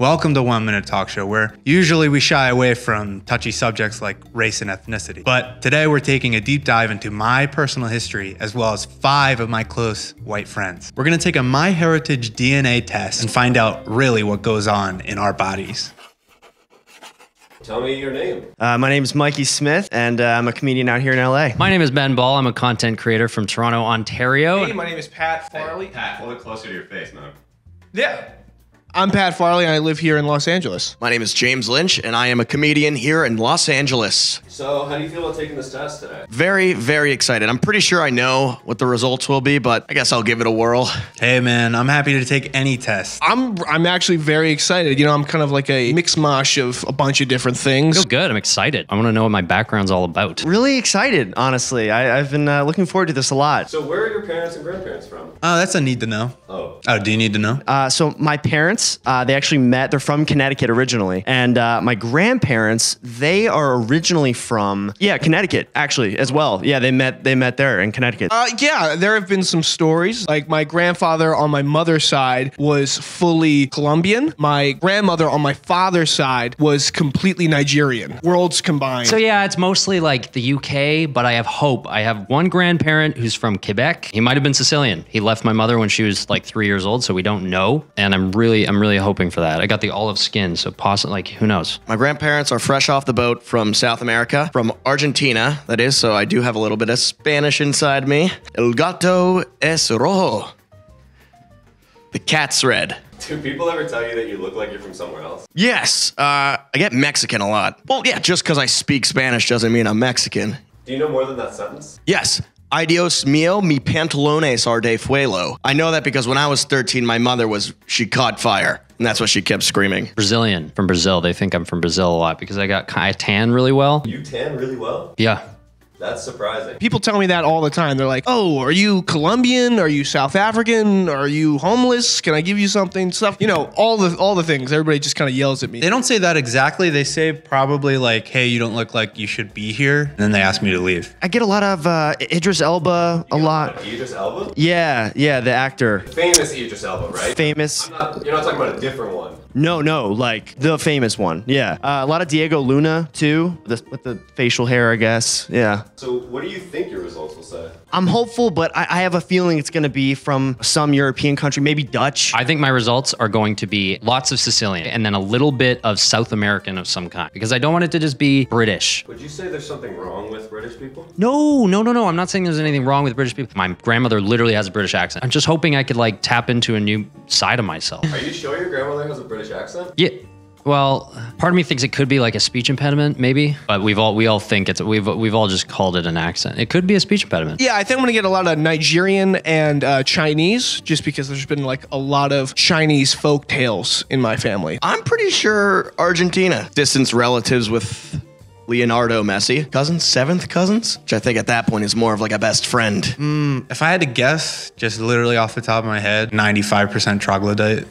Welcome to One Minute Talk Show, where usually we shy away from touchy subjects like race and ethnicity. But today we're taking a deep dive into my personal history, as well as 5 of my close white friends. We're gonna take a My Heritage DNA test and find out really what goes on in our bodies. Tell me your name. My name is Mikey Smith, and I'm a comedian out here in LA. My name is Ben Ball. I'm a content creator from Toronto, Ontario. Hey, my name is Pat Farley. Pat, hold it closer to your face, man. Yeah. I'm Pat Farley, and I live here in Los Angeles. My name is James Lynch, and I am a comedian here in Los Angeles. So how do you feel about taking this test today? Very, very excited. I'm pretty sure I know what the results will be, but I guess I'll give it a whirl. Hey, man, I'm happy to take any test. I'm actually very excited. You know, I'm kind of like a mix-mosh of a bunch of different things. I feel good. I'm excited. I want to know what my background's all about. Really excited, honestly. I've been looking forward to this a lot. So where are your parents and grandparents from? Oh, that's a need to know. Oh, do you need to know? So my parents... they actually met. They're from Connecticut originally. And my grandparents, they are originally from, Connecticut, actually, as well. Yeah, they met there in Connecticut. Yeah, there have been some stories. Like, my grandfather on my mother's side was fully Colombian. My grandmother on my father's side was completely Nigerian. Worlds combined. So, yeah, it's mostly like the UK, but I have hope. I have one grandparent who's from Quebec. He might have been Sicilian. He left my mother when she was like 3 years old, so we don't know. And I'm really hoping for that. I got the olive skin, so possibly, like, who knows? My grandparents are fresh off the boat from South America, from Argentina, that is, so I do have a little bit of Spanish inside me. El gato es rojo. The cat's red. Do people ever tell you that you look like you're from somewhere else? Yes, I get Mexican a lot. Well, yeah, just because I speak Spanish doesn't mean I'm Mexican. Do you know more than that sentence? Yes. Adios mio, mi pantalones are de fuego. I know that because when I was 13, my mother she caught fire. And that's what she kept screaming. Brazilian, from Brazil. They think I'm from Brazil a lot because I tan really well. You tan really well? Yeah. That's surprising. People tell me that all the time. They're like, oh, are you Colombian? Are you South African? Are you homeless? Can I give you something? Stuff, you know, all the things. Everybody just kind of yells at me. They don't say that exactly. They say probably like, hey, you don't look like you should be here. And then they ask me to leave. I get a lot of Idris Elba a lot. Idris Elba? Yeah, the actor. Famous Idris Elba, right? Famous. You're not talking about a different one. No, like the famous one. Yeah. A lot of Diego Luna, too, with the facial hair, I guess. Yeah. So what do you think your results will say? I'm hopeful, but I have a feeling it's going to be from some European country, maybe Dutch. I think my results are going to be lots of Sicilian and then a little bit of South American of some kind, because I don't want it to just be British. Would you say there's something wrong with British people? No. I'm not saying there's anything wrong with British people. My grandmother literally has a British accent. I'm just hoping I could, like, tap into a new side of myself. Are you sure your grandmother has a British accent? Yeah. Well, part of me thinks it could be like a speech impediment, maybe. But we all think we've all just called it an accent. It could be a speech impediment. Yeah, I think I'm gonna get a lot of Nigerian and Chinese, just because there's been like a lot of Chinese folk tales in my family. I'm pretty sure Argentina. Distant relatives with Leonardo Messi. Cousins? Seventh cousins? Which I think at that point is more of like a best friend. If I had to guess, just literally off the top of my head, 95% troglodyte.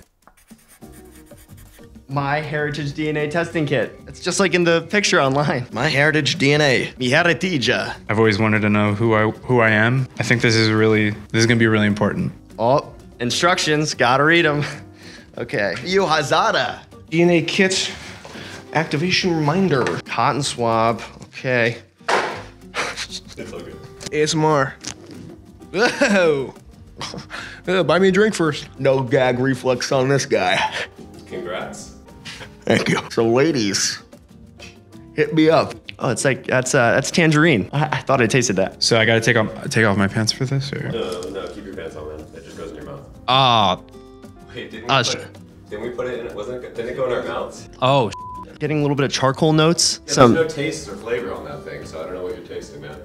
My Heritage DNA testing kit. It's just like in the picture online. My Heritage DNA. Mi Heritage. I've always wanted to know who I am. I think this is gonna be really important. Oh, instructions, gotta read them. Okay. You hazada. DNA kit activation reminder. Cotton swab. Okay. It's all good. ASMR. Whoa. Buy me a drink first. No gag reflex on this guy. Congrats. Thank you. So, ladies, hit me up. Oh, it's like that's tangerine. I thought I tasted that. So I gotta take off my pants for this, or? No, keep your pants on, man. It just goes in your mouth. Wait, didn't we put it in? Didn't it go in our mouths? Oh, getting a little bit of charcoal notes. Yeah, there's no taste or flavor on that thing, so I don't know what you're tasting, man.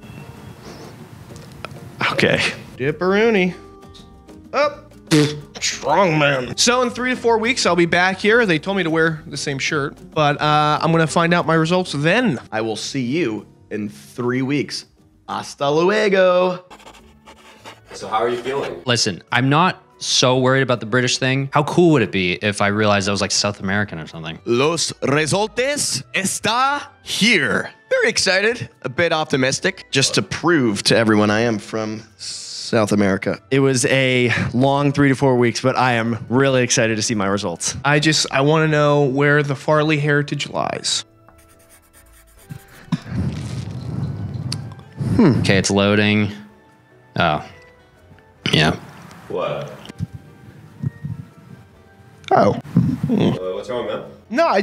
Okay. Dipperoni. Up. Strong man. So in 3 to 4 weeks, I'll be back here. They told me to wear the same shirt, but I'm going to find out my results then. I will see you in 3 weeks. Hasta luego. So how are you feeling? Listen, I'm not so worried about the British thing. How cool would it be if I realized I was like South American or something? Los resultes está here. Very excited, a bit optimistic, just to prove to everyone I am from South America. It was a long 3 to 4 weeks, but I am really excited to see my results. I want to know where the Farley heritage lies. Okay, it's loading. Oh. Yeah. What? Oh. What's wrong, man? No,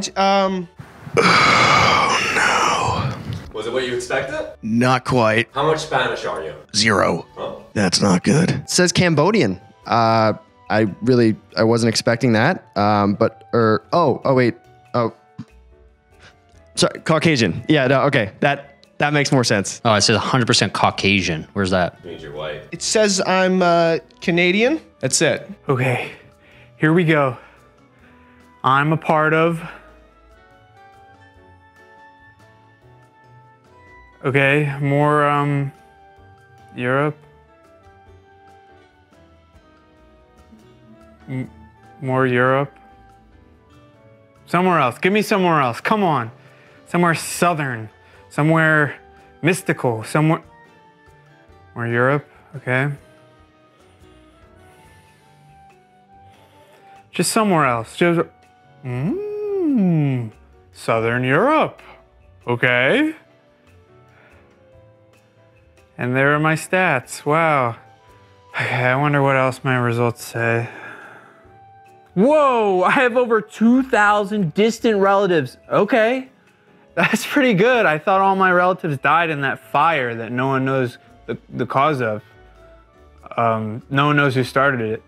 Oh, no. Was it what you expected? Not quite. How much Spanish are you? 0. Oh. That's not good. It says Cambodian. I wasn't expecting that. Sorry, Caucasian. Yeah, no, okay. That makes more sense. Oh, it says 100% Caucasian. Where's that? It means you're white. It says I'm Canadian. That's it. Okay, here we go. I'm a part of... Okay, more Europe. More Europe. Somewhere else. Give me somewhere else. Come on. Somewhere southern. Somewhere mystical, somewhere or Europe, okay? Just somewhere else, just, Southern Europe, okay? And there are my stats, wow. Okay, I wonder what else my results say. Whoa, I have over 2,000 distant relatives, okay? That's pretty good. I thought all my relatives died in that fire that no one knows the cause of. No one knows who started it.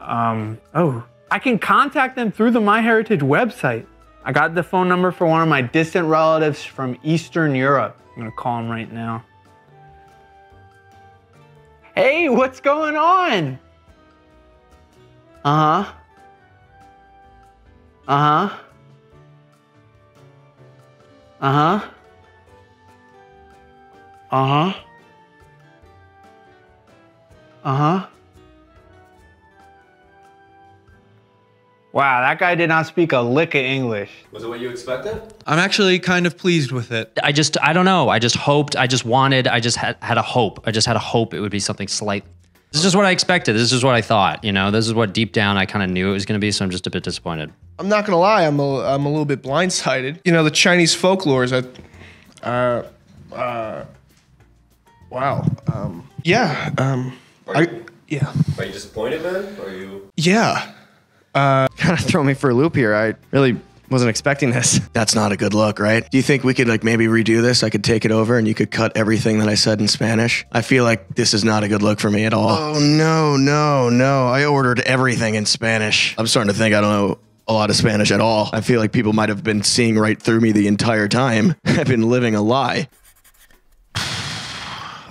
I can contact them through the My Heritage website. I got the phone number for one of my distant relatives from Eastern Europe. I'm gonna call him right now. Hey, what's going on? Uh-huh. Uh-huh. Uh-huh. Uh-huh. Uh-huh. Wow, that guy did not speak a lick of English. Was it what you expected? I'm actually kind of pleased with it. I don't know. I just hoped, I just had a hope. I just had a hope it would be something slight. This is what I expected. This is what I thought, you know? This is what deep down I kind of knew it was going to be, so I'm just a bit disappointed. I'm not gonna lie, I'm a little bit blindsided. You know, the Chinese folklore is yeah. Are you disappointed, man? Or are you? Yeah. Kind of throw me for a loop here. I really wasn't expecting this. That's not a good look, right? Do you think we could like maybe redo this? I could take it over and you could cut everything that I said in Spanish. I feel like this is not a good look for me at all. Oh no, no, no. I ordered everything in Spanish. I'm starting to think I don't know a lot of Spanish at all. I feel like people might have been seeing right through me the entire time. I've been living a lie.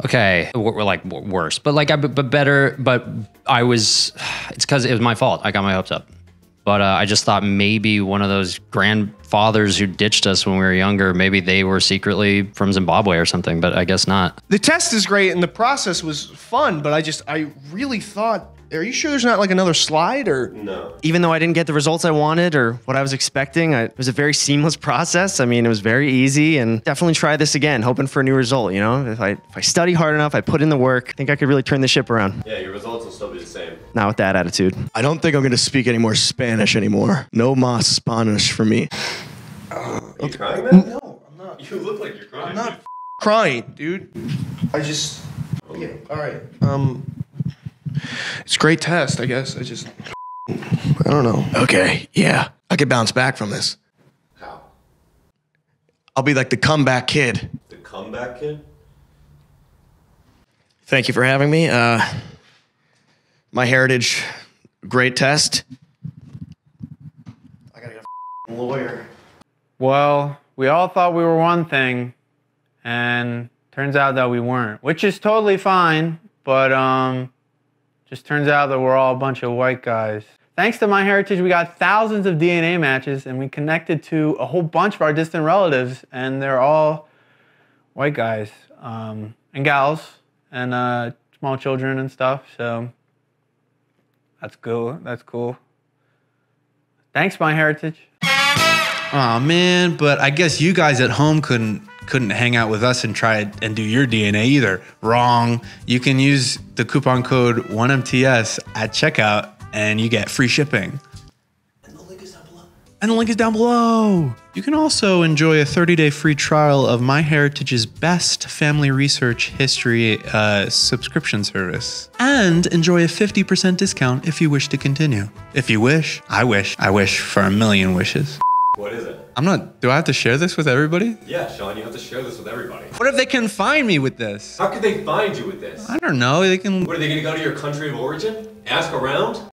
Okay, we're like worse, but like, but better, but I was, it's cause it was my fault. I got my hopes up, but I just thought maybe one of those grandfathers who ditched us when we were younger, maybe they were secretly from Zimbabwe or something, but I guess not. The test is great and the process was fun, but I really thought, are you sure there's not like another slide or? No. Even though I didn't get the results I wanted or what I was expecting, it was a very seamless process. I mean, it was very easy and definitely try this again, hoping for a new result, you know? If I study hard enough, I put in the work, I think I could really turn the ship around. Yeah, your results will still be the same. Not with that attitude. I don't think I'm gonna speak any more Spanish anymore. No mas Spanish for me. Are you crying, man? No, I'm not. You look like you're crying. I'm not crying, dude. I just, yeah, all right. It's a great test, I guess. I don't know. Okay, yeah. I could bounce back from this. How? I'll be like the comeback kid. The comeback kid? Thank you for having me. My Heritage, great test. I gotta get a lawyer. Well, we all thought we were one thing, and turns out that we weren't, which is totally fine, but, just turns out that we're all a bunch of white guys. Thanks to MyHeritage, we got thousands of DNA matches and we connected to a whole bunch of our distant relatives and they're all white guys and gals and small children and stuff. So that's cool, that's cool. Thanks, MyHeritage. Aw, man, but I guess you guys at home couldn't couldn't hang out with us and try it and do your DNA either. Wrong. You can use the coupon code 1MTS at checkout and you get free shipping. And the link is down below. And the link is down below. You can also enjoy a 30-day free trial of MyHeritage's best family research history subscription service. And enjoy a 50% discount if you wish to continue. If you wish, I wish for a million wishes. What is it? I'm not, do I have to share this with everybody? Yeah, Sean, you have to share this with everybody. What if they can find me with this? How could they find you with this? I don't know, they can... What, are they gonna go to your country of origin? Ask around?